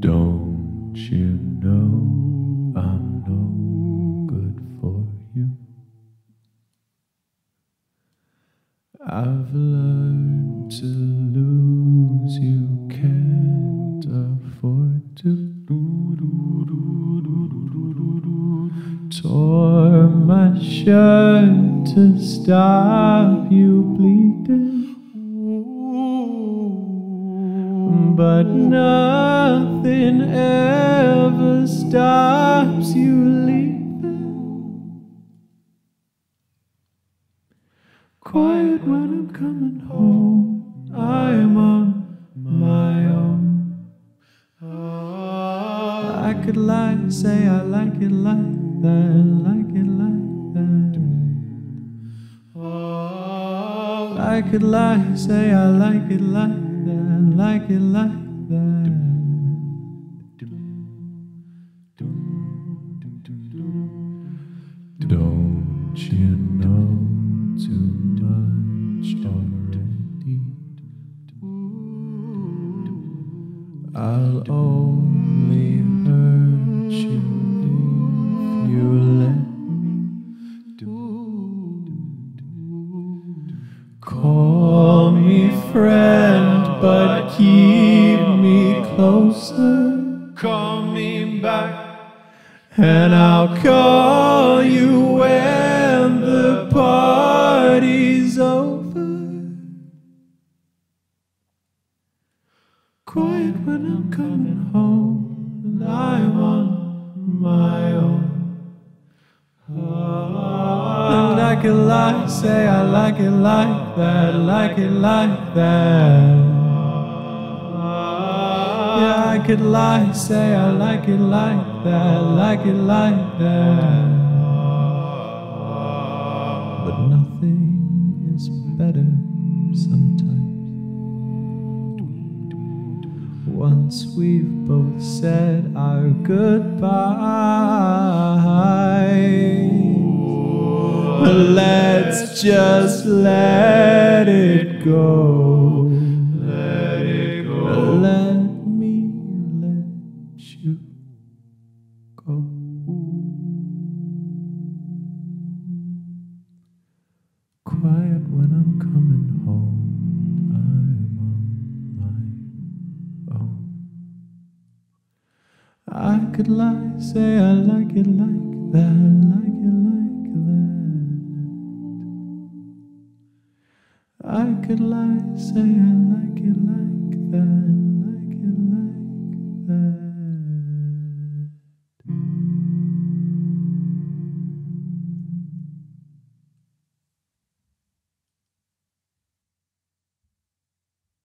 Don't you know I'm no good for you? I've learned to lose, you can't afford to. Tore my shirt to stop you bleeding, but nothing ever stops you leaving. Quiet when I'm coming home, I'm on my own. I could lie, say I like it like that, like it like that. I could lie, say I like it like that, like it like that. Don't you know too much already? I'll only hurt you if you let me. Call me friend, but keep me closer. Call me back, and I'll call you when the party's over. Quiet when I'm coming home, and I'm on my own. And I can lie, say I like it like that, like it like that. I could lie, say I like it like that, like it like that. But nothing is better sometimes. Once we've both said our goodbyes, let's just let it go. Quiet when I'm coming home, I'm on my own. I could lie, say I like it like that, like it like that. I could lie, say I like it like that.